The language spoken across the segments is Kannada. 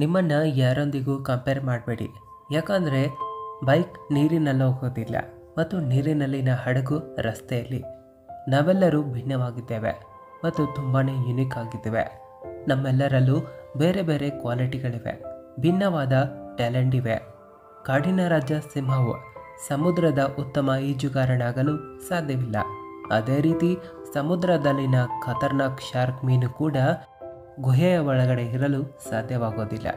ನಿಮ್ಮನ್ನು ಯಾರೊಂದಿಗೂ ಕಂಪೇರ್ ಮಾಡಬೇಡಿ, ಯಾಕಂದರೆ ಬೈಕ್ ನೀರಿನಲ್ಲಿ ಹೋಗೋದಿಲ್ಲ ಮತ್ತು ನೀರಿನಲ್ಲಿನ ಹಡಗು ರಸ್ತೆಯಲ್ಲಿ. ನಾವೆಲ್ಲರೂ ಭಿನ್ನವಾಗಿದ್ದೇವೆ ಮತ್ತು ತುಂಬಾ ಯುನೀಕ್ ಆಗಿದ್ದೇವೆ. ನಮ್ಮೆಲ್ಲರಲ್ಲೂ ಬೇರೆ ಬೇರೆ ಕ್ವಾಲಿಟಿಗಳಿವೆ, ಭಿನ್ನವಾದ ಟ್ಯಾಲೆಂಟ್ ಇವೆ. ಕಾಡಿನ ರಾಜ ಸಿಂಹವು ಸಮುದ್ರದ ಉತ್ತಮ ಈಜುಗಾರನಾಗಲು ಸಾಧ್ಯವಿಲ್ಲ. ಅದೇ ರೀತಿ ಸಮುದ್ರದಲ್ಲಿನ ಖತರ್ನಾಕ್ ಶಾರ್ಕ್ ಮೀನು ಕೂಡ ಗುಹೆಯ ಒಳಗಡೆ ಇರಲು ಸಾಧ್ಯವಾಗೋದಿಲ್ಲ.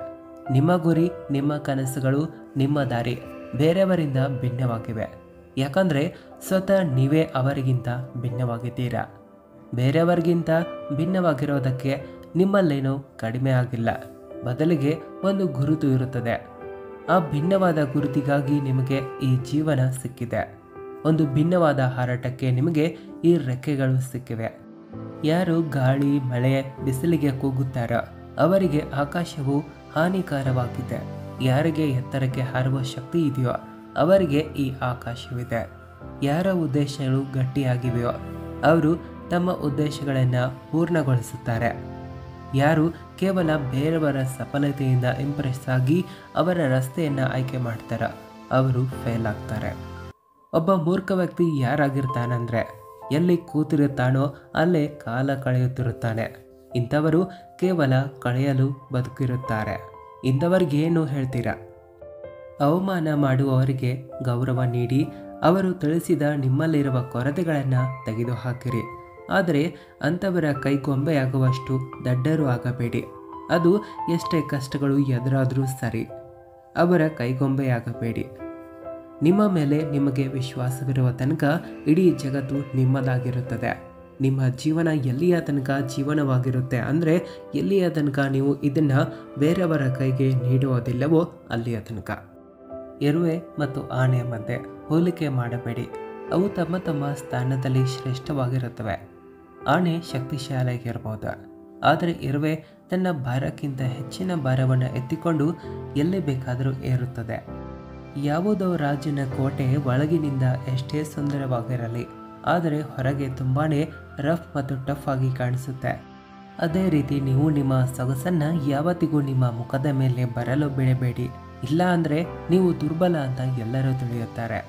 ನಿಮ್ಮ ಗುರಿ, ನಿಮ್ಮ ಕನಸುಗಳು, ನಿಮ್ಮ ದಾರಿ ಬೇರೆಯವರಿಂದ ಭಿನ್ನವಾಗಿವೆ, ಯಾಕಂದರೆ ಸ್ವತಃ ನೀವೇ ಅವರಿಗಿಂತ ಭಿನ್ನವಾಗಿದ್ದೀರಾ. ಬೇರೆಯವರಿಗಿಂತ ಭಿನ್ನವಾಗಿರೋದಕ್ಕೆ ನಿಮ್ಮಲ್ಲೇನೂ ಕಡಿಮೆ ಆಗಿಲ್ಲ, ಬದಲಿಗೆ ಒಂದು ಗುರುತು ಇರುತ್ತದೆ. ಆ ಭಿನ್ನವಾದ ಗುರುತಿಗಾಗಿ ನಿಮಗೆ ಈ ಜೀವನ ಸಿಕ್ಕಿದೆ. ಒಂದು ಭಿನ್ನವಾದ ಹಾರಾಟಕ್ಕೆ ನಿಮಗೆ ಈ ರೆಕ್ಕೆಗಳು ಸಿಕ್ಕಿವೆ. ಯಾರು ಗಾಳಿ, ಮಳೆ, ಬಿಸಿಲಿಗೆ ಕೂಗುತ್ತಾರೋ ಅವರಿಗೆ ಆಕಾಶವು ಹಾನಿಕಾರವಾಗಿದೆ. ಯಾರಿಗೆ ಎತ್ತರಕ್ಕೆ ಹಾರುವ ಶಕ್ತಿ ಇದೆಯೋ ಅವರಿಗೆ ಈ ಆಕಾಶವಿದೆ. ಯಾರ ಉದ್ದೇಶಗಳು ಗಟ್ಟಿಯಾಗಿವೆಯೋ ಅವರು ತಮ್ಮ ಉದ್ದೇಶಗಳನ್ನು ಪೂರ್ಣಗೊಳಿಸುತ್ತಾರೆ. ಯಾರು ಕೇವಲ ಬೇರೆಯವರ ಸಫಲತೆಯಿಂದ ಇಂಪ್ರೆಸ್ ಆಗಿ ಅವರ ರಸ್ತೆಯನ್ನು ಆಯ್ಕೆ ಮಾಡ್ತಾರೋ ಅವರು ಫೇಲ್ ಆಗ್ತಾರೆ. ಒಬ್ಬ ಮೂರ್ಖ ವ್ಯಕ್ತಿ ಯಾರಾಗಿರ್ತಾನಂದರೆ ಎಲ್ಲಿ ಕೂತಿರುತ್ತಾನೋ ಅಲ್ಲೇ ಕಾಲ ಕಳೆಯುತ್ತಿರುತ್ತಾನೆ. ಇಂಥವರು ಕೇವಲ ಕಳೆಯಲು ಬದುಕಿರುತ್ತಾರೆ. ಇಂಥವರಿಗೆ ಏನು ಹೇಳ್ತೀರಾ? ಅವಮಾನ ಮಾಡುವವರಿಗೆ ಗೌರವ ನೀಡಿ, ಅವರು ತಿಳಿಸಿದ ನಿಮ್ಮಲ್ಲಿರುವ ಕೊರತೆಗಳನ್ನು ತೆಗೆದುಹಾಕಿರಿ. ಆದರೆ ಅಂಥವರ ಕೈಗೊಂಬೆಯಾಗುವಷ್ಟು ದಡ್ಡರು ಆಗಬೇಡಿ. ಅದು ಎಷ್ಟೇ ಕಷ್ಟಗಳು ಎದುರಾದರೂ ಸರಿ, ಅವರ ಕೈಗೊಂಬೆಯಾಗಬೇಡಿ. ನಿಮ್ಮ ಮೇಲೆ ನಿಮಗೆ ವಿಶ್ವಾಸವಿರುವ ತನಕ ಇಡೀ ಜಗತ್ತು ನಿಮ್ಮದಾಗಿರುತ್ತದೆ. ನಿಮ್ಮ ಜೀವನ ಎಲ್ಲಿಯ ತನಕ ಜೀವನವಾಗಿರುತ್ತೆ ಅಂದರೆ ಎಲ್ಲಿಯ ತನಕ ನೀವು ಇದನ್ನು ಬೇರೆಯವರ ಕೈಗೆ ನೀಡುವುದಿಲ್ಲವೋ ಅಲ್ಲಿಯ ತನಕ. ಎರುವೆ ಮತ್ತು ಆನೆಯ ಮಧ್ಯೆ ಹೋಲಿಕೆ ಮಾಡಬೇಡಿ. ಅವು ತಮ್ಮ ತಮ್ಮ ಸ್ಥಾನದಲ್ಲಿ ಶ್ರೇಷ್ಠವಾಗಿರುತ್ತವೆ. ಆನೆ ಶಕ್ತಿಶಾಲಿಯಾಗಿರಬಹುದು, ಆದರೆ ಎರುವೆ ತನ್ನ ಭಾರಕ್ಕಿಂತ ಹೆಚ್ಚಿನ ಭಾರವನ್ನು ಎತ್ತಿಕೊಂಡು ಎಲ್ಲಿ ಬೇಕಾದರೂ ಏರುತ್ತದೆ. ಯಾವುದೋ ರಾಜನ ಕೋಟೆ ಒಳಗಿನಿಂದ ಎಷ್ಟೇ ಸುಂದರವಾಗಿರಲಿ, ಆದರೆ ಹೊರಗೆ ತುಂಬಾ ರಫ್ ಮತ್ತು ಟಫ್ ಆಗಿ ಕಾಣಿಸುತ್ತೆ. ಅದೇ ರೀತಿ ನೀವು ನಿಮ್ಮ ಸೊಗಸನ್ನು ಯಾವತ್ತಿಗೂ ನಿಮ್ಮ ಮುಖದ ಮೇಲೆ ಬರಲು ಬಿಡಬೇಡಿ, ಇಲ್ಲ ಅಂದರೆ ನೀವು ದುರ್ಬಲ ಅಂತ ಎಲ್ಲರೂ ತಿಳಿಯುತ್ತಾರೆ.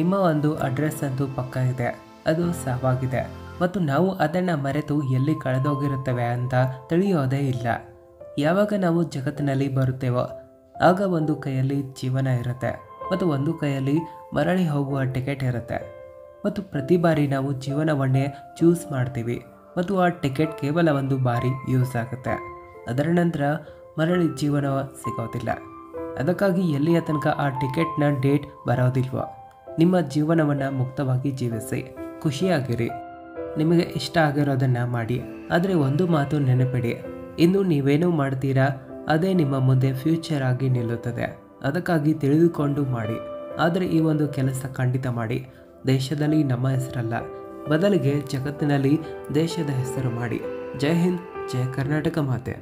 ನಿಮ್ಮ ಒಂದು ಅಡ್ರೆಸ್ ಅಂತೂ ಪಕ್ಕ ಇದೆ, ಅದು ಸಾವಾಗಿದೆ ಮತ್ತು ನಾವು ಅದನ್ನು ಮರೆತು ಎಲ್ಲಿ ಕಳೆದೋಗಿರುತ್ತೇವೆ ಅಂತ ತಿಳಿಯೋದೇ ಇಲ್ಲ. ಯಾವಾಗ ನಾವು ಜಗತ್ತಿನಲ್ಲಿ ಬರುತ್ತೇವೋ ಆಗ ಒಂದು ಕೈಯಲ್ಲಿ ಜೀವನ ಇರುತ್ತೆ ಮತ್ತು ಒಂದು ಕೈಯಲ್ಲಿ ಮರಳಿ ಹೋಗುವ ಟಿಕೆಟ್ ಇರುತ್ತೆ. ಮತ್ತು ಪ್ರತಿ ಬಾರಿ ನಾವು ಜೀವನವನ್ನೇ ಚೂಸ್ ಮಾಡ್ತೀವಿ ಮತ್ತು ಆ ಟಿಕೆಟ್ ಕೇವಲ ಒಂದು ಬಾರಿ ಯೂಸ್ ಆಗುತ್ತೆ. ಅದರ ನಂತರ ಮರಳಿ ಜೀವನ ಸಿಗೋದಿಲ್ಲ. ಅದಕ್ಕಾಗಿ ಎಲ್ಲಿಯ ತನಕ ಆ ಟಿಕೆಟ್ನ ಡೇಟ್ ಬರೋದಿಲ್ವೋ ನಿಮ್ಮ ಜೀವನವನ್ನು ಮುಕ್ತವಾಗಿ ಜೀವಿಸಿ, ಖುಷಿಯಾಗಿರಿ, ನಿಮಗೆ ಇಷ್ಟ ಆಗಿರೋದನ್ನು ಮಾಡಿ. ಆದರೆ ಒಂದು ಮಾತು ನೆನಪಿಡಿ, ಇನ್ನು ನೀವೇನೂ ಮಾಡ್ತೀರಾ ಅದೇ ನಿಮ್ಮ ಮುಂದೆ ಫ್ಯೂಚರ್ ಆಗಿ ನಿಲ್ಲುತ್ತದೆ. ಅದಕ್ಕಾಗಿ ತಿಳಿದುಕೊಂಡು ಮಾಡಿ. ಆದರೆ ಈ ಒಂದು ಕೆಲಸ ಖಂಡಿತ ಮಾಡಿ. ದೇಶದಲ್ಲಿ ನಮ್ಮ ಹೆಸರಲ್ಲ, ಬದಲಿಗೆ ಜಗತ್ತಿನಲ್ಲಿ ದೇಶದ ಹೆಸರು ಮಾಡಿ. ಜೈ ಹಿಂದ್, ಜೈ ಕರ್ನಾಟಕ ಮಾತೆ.